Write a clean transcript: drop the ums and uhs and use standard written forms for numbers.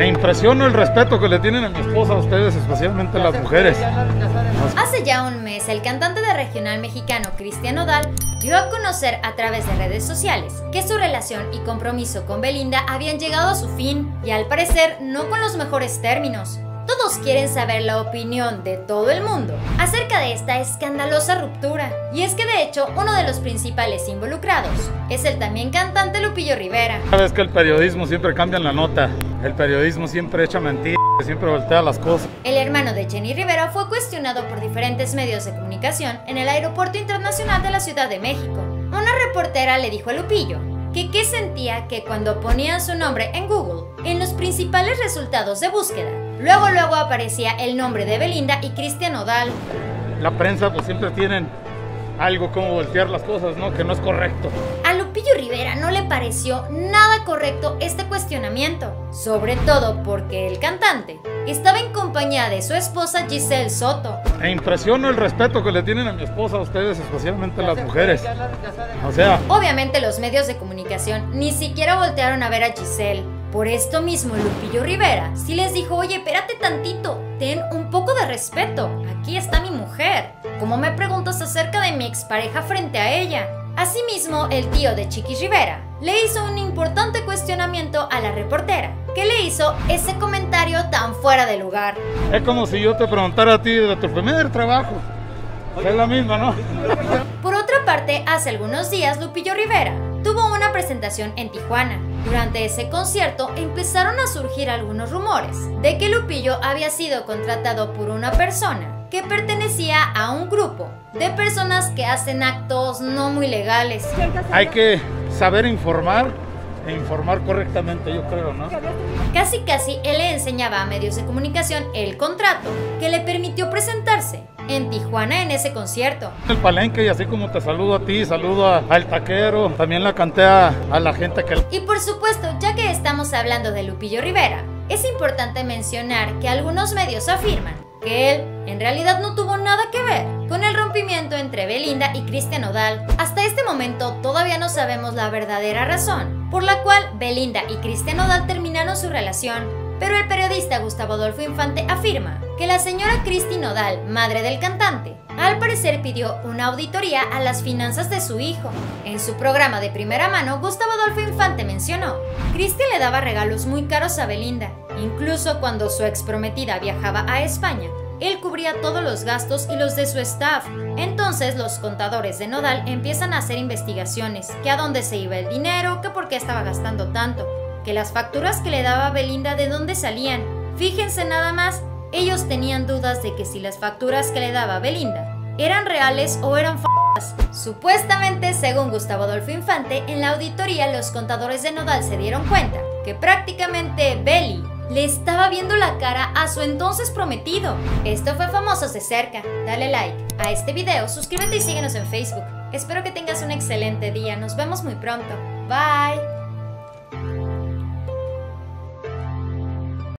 E impresiona el respeto que le tienen a mi esposa, a ustedes, especialmente las mujeres. Hace ya un mes, el cantante de regional mexicano Christian Nodal dio a conocer a través de redes sociales que su relación y compromiso con Belinda habían llegado a su fin y al parecer no con los mejores términos. Todos quieren saber la opinión de todo el mundo acerca de esta escandalosa ruptura. Y es que de hecho uno de los principales involucrados es el también cantante Lupillo Rivera. Sabes que el periodismo siempre cambia la nota, el periodismo siempre echa mentiras, siempre voltea las cosas. El hermano de Jenny Rivera fue cuestionado por diferentes medios de comunicación en el Aeropuerto Internacional de la Ciudad de México. Una reportera le dijo a Lupillo que qué sentía que cuando ponían su nombre en Google, en los principales resultados de búsqueda, luego aparecía el nombre de Belinda y Christian Nodal. La prensa pues siempre tienen algo como voltear las cosas, ¿no? Que no es correcto. A Lupillo Rivera no le pareció nada correcto este cuestionamiento, sobre todo porque el cantante estaba en compañía de su esposa Giselle Soto. E impresiona el respeto que le tienen a mi esposa, a ustedes, especialmente las mujeres. O sea... Obviamente los medios de comunicación ni siquiera voltearon a ver a Giselle. Por esto mismo Lupillo Rivera sí les dijo: oye, espérate tantito, ten un poco de respeto, aquí está mi mujer. ¿Cómo me preguntas acerca de mi expareja frente a ella? Asimismo, el tío de Chiqui Rivera le hizo un importante cuestionamiento a la reportera, que le hizo ese comentario tan fuera de lugar. Es como si yo te preguntara a ti de tu primer trabajo. Es la misma, ¿no? Por otra parte, hace algunos días Lupillo Rivera tuvo una presentación en Tijuana. Durante ese concierto empezaron a surgir algunos rumores de que Lupillo había sido contratado por una persona que pertenecía a un grupo de personas que hacen actos no muy legales. Hay que saber informar e informar correctamente, yo creo, ¿no? Casi él le enseñaba a medios de comunicación el contrato que le permitió presentarse en Tijuana en ese concierto. El palenque, y así como te saludo a ti, saludo al taquero, también la canté a la gente que... Y por supuesto, ya que estamos hablando de Lupillo Rivera, es importante mencionar que algunos medios afirman que él en realidad no tuvo nada que ver con el rompimiento entre Belinda y Christian Nodal. Hasta este momento todavía no sabemos la verdadera razón por la cual Belinda y Christian Nodal terminaron su relación, pero el periodista Gustavo Adolfo Infante afirma que la señora Christian Nodal, madre del cantante, al parecer pidió una auditoría a las finanzas de su hijo. En su programa de Primera Mano, Gustavo Adolfo Infante mencionó: Christian le daba regalos muy caros a Belinda, incluso cuando su exprometida viajaba a España. Él cubría todos los gastos y los de su staff. Entonces los contadores de Nodal empiezan a hacer investigaciones, que a dónde se iba el dinero, que por qué estaba gastando tanto, que las facturas que le daba Belinda de dónde salían. Fíjense nada más, ellos tenían dudas de que si las facturas que le daba Belinda eran reales o eran f***as. Supuestamente, según Gustavo Adolfo Infante, en la auditoría los contadores de Nodal se dieron cuenta que prácticamente Beli le estaba viendo la cara a su entonces prometido. Esto fue Famosos de Cerca. Dale like a este video, suscríbete y síguenos en Facebook. Espero que tengas un excelente día. Nos vemos muy pronto. Bye.